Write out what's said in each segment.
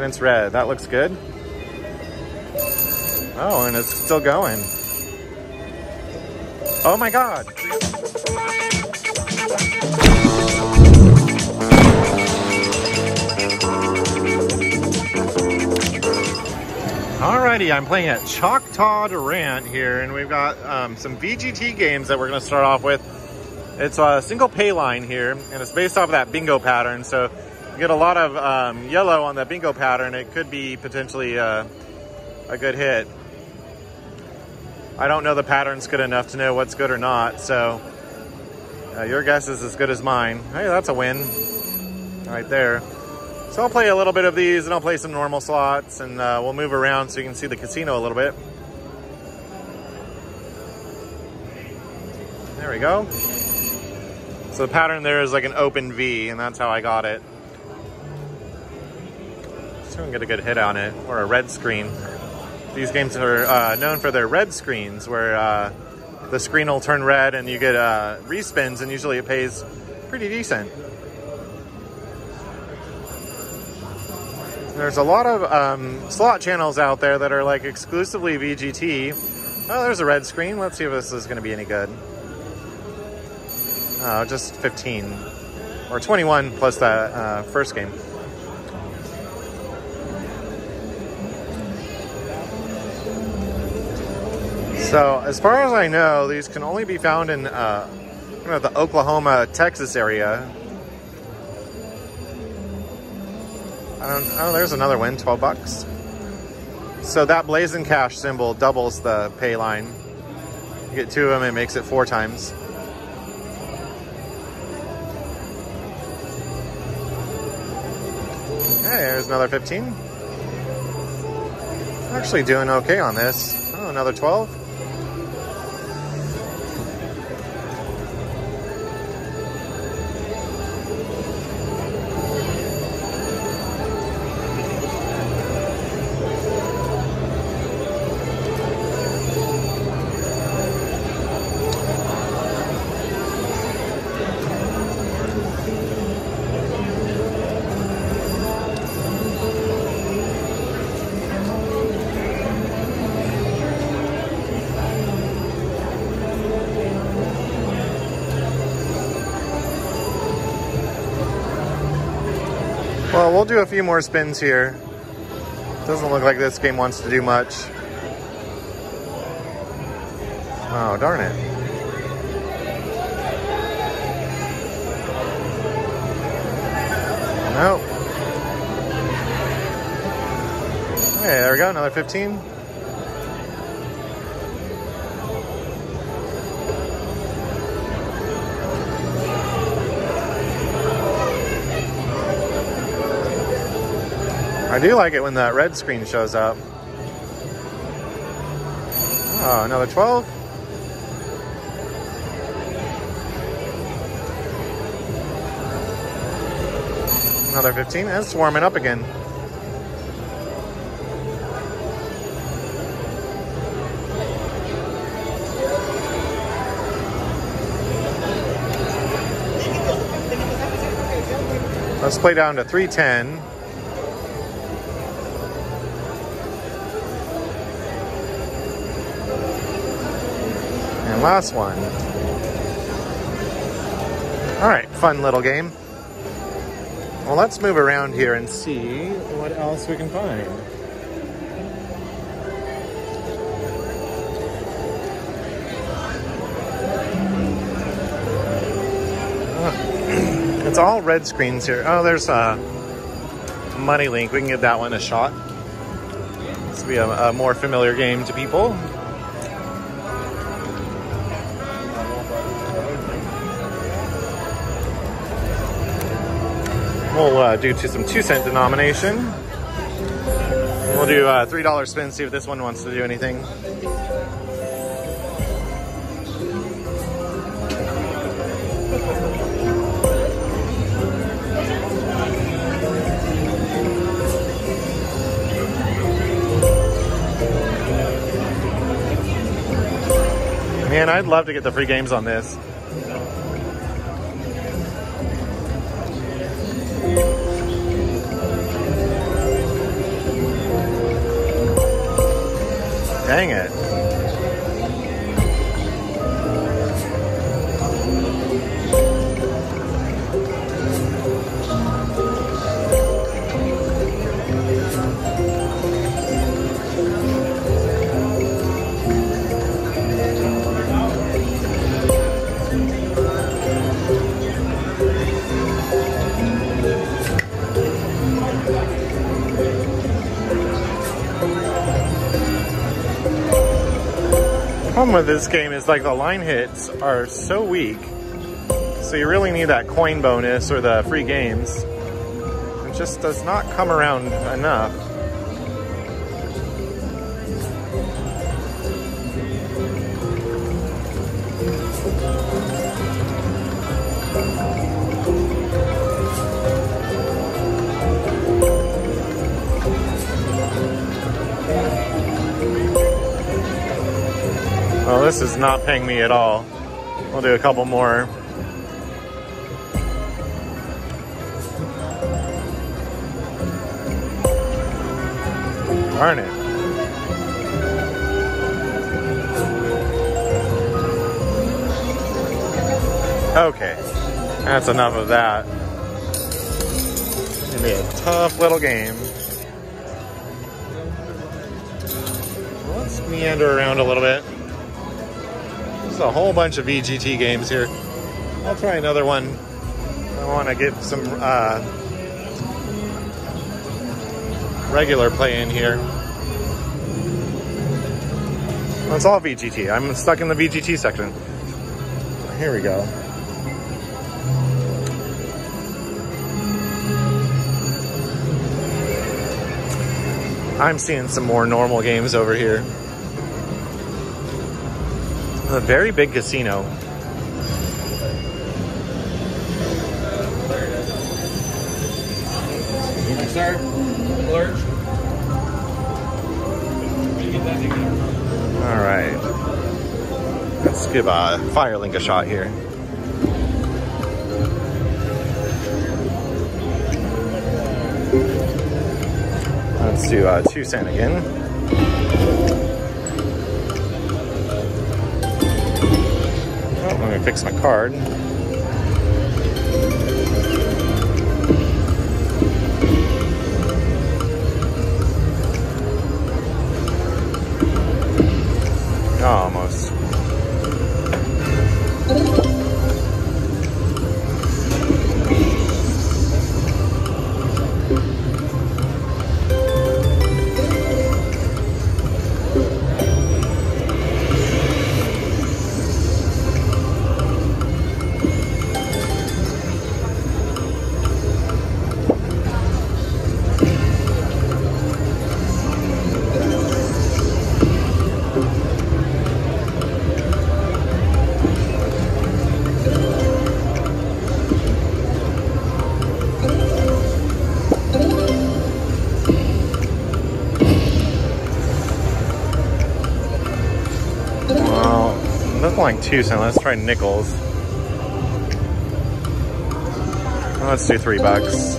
and it's red. That looks good. Oh, and it's still going. Oh my God. Alrighty, I'm playing at Choctaw Durant here, and we've got some VGT games that we're going to start off with. It's a single pay line here, and it's based off of that bingo pattern. So you get a lot of yellow on that bingo pattern. It could be potentially a good hit. I don't know the patterns good enough to know what's good or not. So your guess is as good as mine. Hey, that's a win right there. So I'll play a little bit of these, and I'll play some normal slots, and we'll move around so you can see the casino a little bit. There we go. So the pattern there is like an open V, and that's how I got it. Let's see if we can get a good hit on it, or a red screen. These games are known for their red screens, where the screen will turn red and you get respins, and usually it pays pretty decent. There's a lot of slot channels out there that are like exclusively VGT. Oh, there's a red screen. Let's see if this is gonna be any good. Just 15 or 21 plus that first game. So as far as I know, these can only be found in you know, the Oklahoma, Texas area. Oh, there's another win, 12 bucks. So that Blazing Cash symbol doubles the pay line. You get two of them, it makes it 4 times. Okay, there's another 15. I'm actually doing okay on this. Oh, another 12. Well, we'll do a few more spins here. Doesn't look like this game wants to do much. Oh, darn it. Nope. Okay, there we go, another 15. I do like it when that red screen shows up. Oh, another 12. Another 15. It's warming up again. Let's play down to 310. Last one. All right, fun little game. Well, let's move around here and see what else we can find. Oh. It's all red screens here. Oh, there's a Money Link. We can give that one a shot. This will be a more familiar game to people. We'll do some 2-cent denomination. We'll do $3 spin, see if this one wants to do anything. Man, I'd love to get the free games on this. Dang it. The problem with this game is like the line hits are so weak, so you really need that coin bonus or the free games. It just does not come around enough. Well, this is not paying me at all. We'll do a couple more. Darn it. Okay, that's enough of that. It's gonna be a tough little game. Let's meander around a little bit. There's a whole bunch of VGT games here. I'll try another one. I want to get some regular play in here. That's all VGT. I'm stuck in the VGT section. Here we go. I'm seeing some more normal games over here. A very big casino. Sir, alert. All right, let's give Fire Link a shot here. Let's do 2 cent again. Let me fix my card. Almost. Like 2 cents. Let's try nickels. Let's do $3.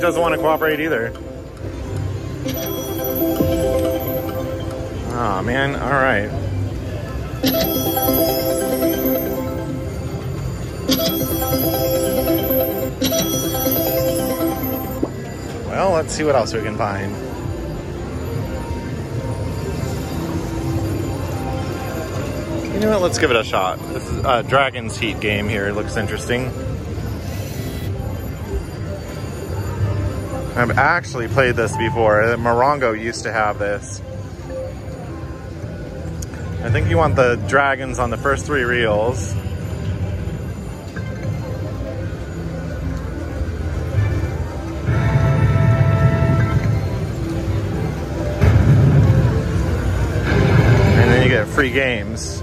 Doesn't want to cooperate either. Oh man, all right. Well, let's see what else we can find. You know what, let's give it a shot. This is a Dragon's Heat game here, it looks interesting. I've actually played this before. Morongo used to have this. I think you want the dragons on the first three reels. And then you get free games.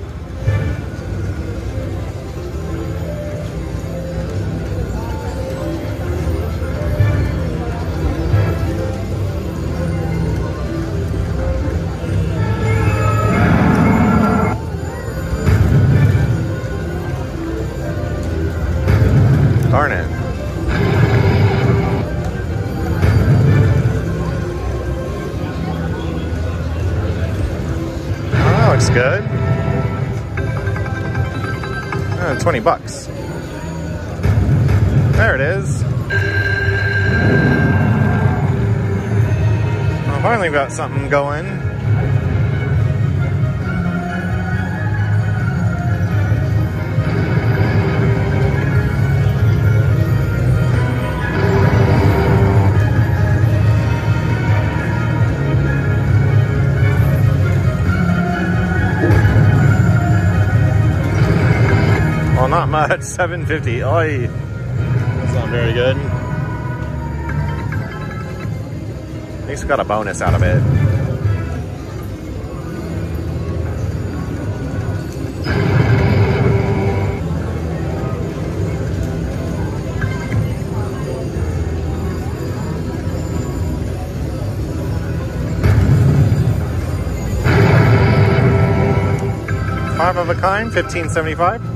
Darn it. Oh, that looks good. Oh, 20 bucks. There it is. Well, finally got something going. Not much, 750. Oi, that's not very good. At least we got a bonus out of it. Five of a kind, 15.75.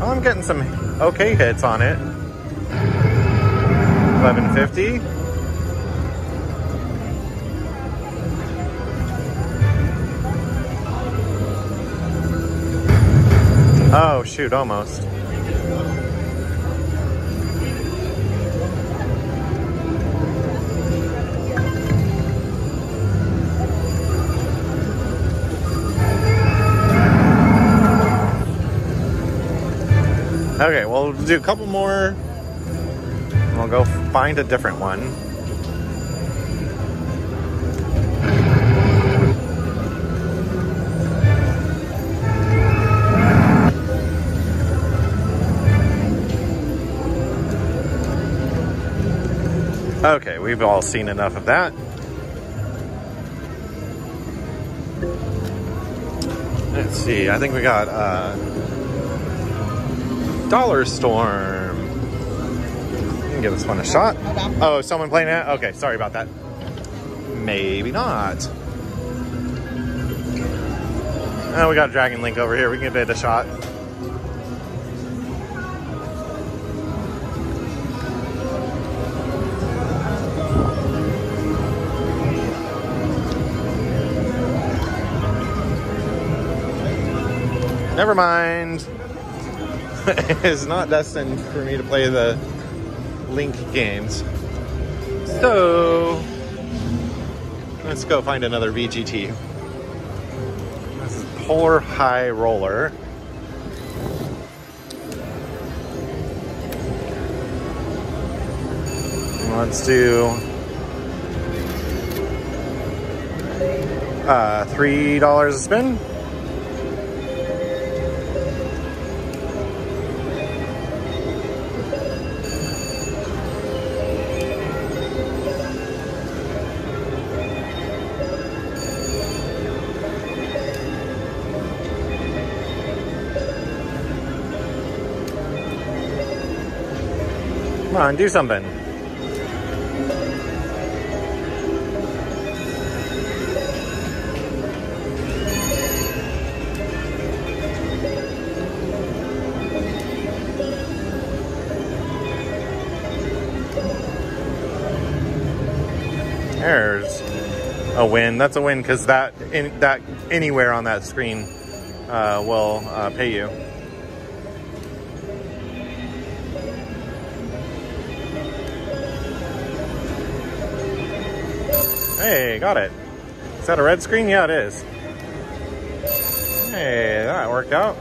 Oh, I'm getting some okay hits on it. 11.50. Oh shoot, almost. Okay, well, we'll do a couple more. We'll go find a different one. Okay, we've all seen enough of that. Let's see, I think we got Dollar Storm. You can give this one a shot. Oh, is someone playing it? Okay, sorry about that. Maybe not. Oh, we got Dragon Link over here. We can give it a shot. Never mind. Is not destined for me to play the Link games. So let's go find another VGT. This is Polar High Roller. Let's do $3 a spin. Come on, do something. There's a win. That's a win because that anywhere on that screen will pay you. Hey, got it. Is that a red screen? Yeah, it is. Hey, that worked out.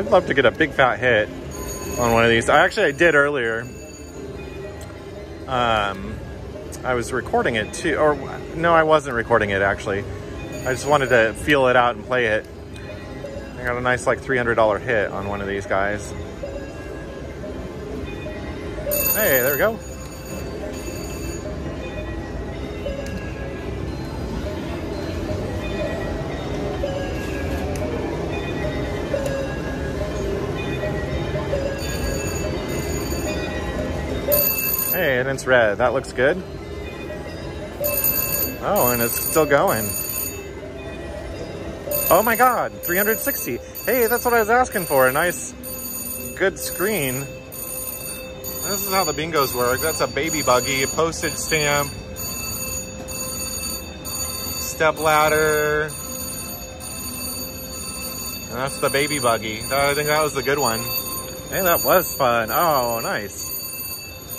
I'd love to get a big fat hit on one of these. I did earlier. I was recording it too, or no, I wasn't recording it actually. I just wanted to feel it out and play it. I got a nice like $300 hit on one of these guys. Hey, there we go. Hey, and it's red. That looks good. Oh, and it's still going. Oh my God, 360. Hey, that's what I was asking for. A nice, good screen. This is how the bingos work. That's a baby buggy, a postage stamp, step ladder. And that's the baby buggy. I think that was the good one. Hey, that was fun. Oh, nice.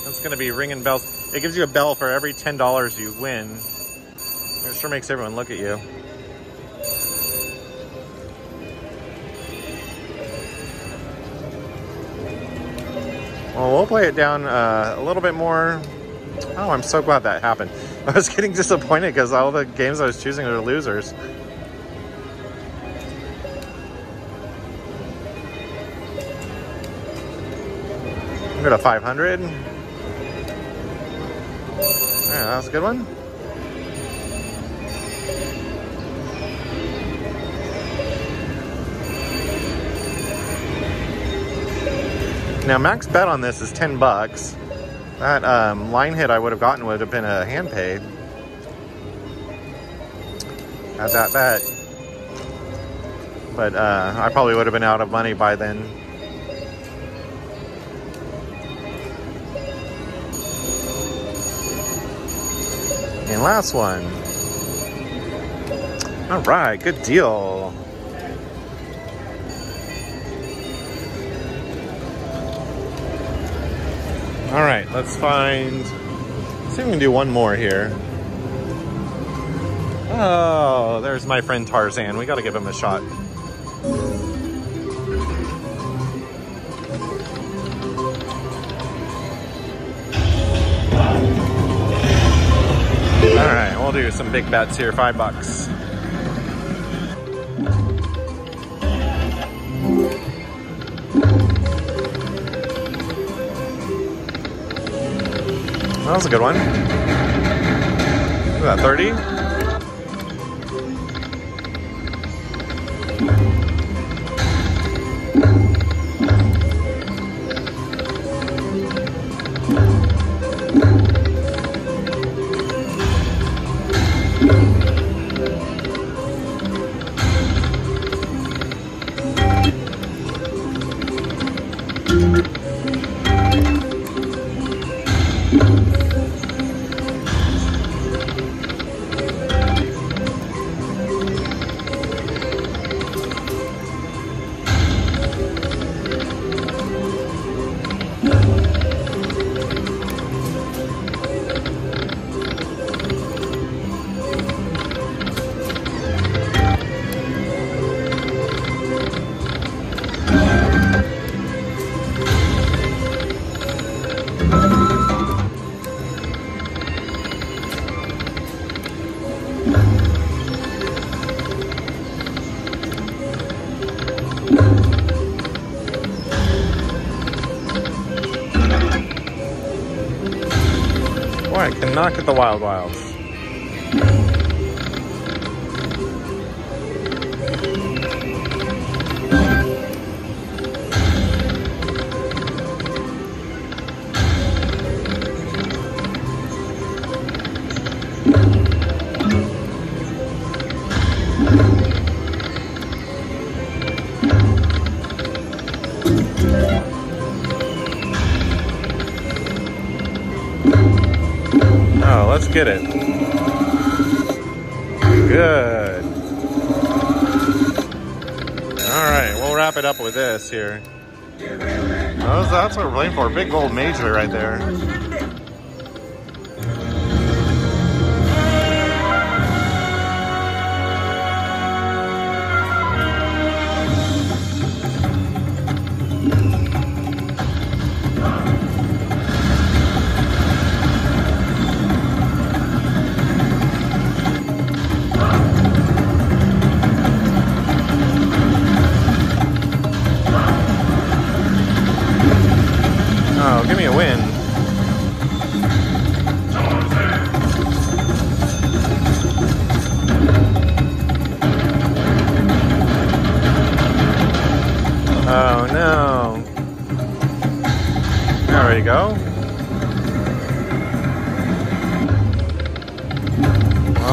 That's going to be ringing bells. It gives you a bell for every $10 you win. It sure makes everyone look at you. Well, we'll play it down a little bit more. Oh, I'm so glad that happened. I was getting disappointed because all the games I was choosing are losers. Go to 500. Yeah, that's a good one. Now max bet on this is 10 bucks. That line hit I would have gotten would have been a hand paid. Had that bet. But I probably would have been out of money by then. And last one. All right, good deal. All right, let's find, see if we can do one more here. Oh, there's my friend Tarzan. We gotta give him a shot. All right, we'll do some big bets here, $5. That was a good one. About 30. Knock at the Wild Wilds. Get it. Good. All right, we'll wrap it up with this here. Oh, that's what we're playing for. Big gold major right there.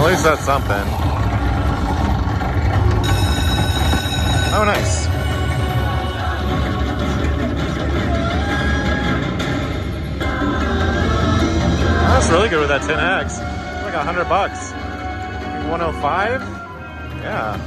Well, at least that's something. Oh, nice. That's really good with that 10X. It's like $100. 105? Yeah.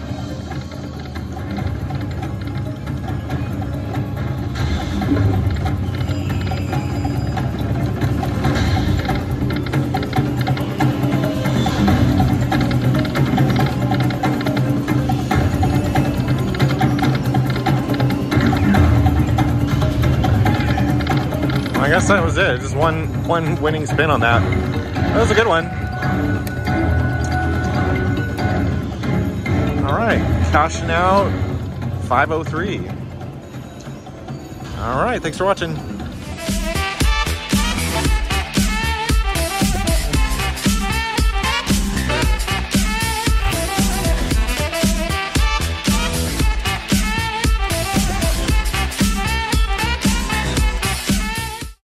I guess that was it. Just one winning spin on that. That was a good one. All right, cashing out 503. All right, thanks for watching.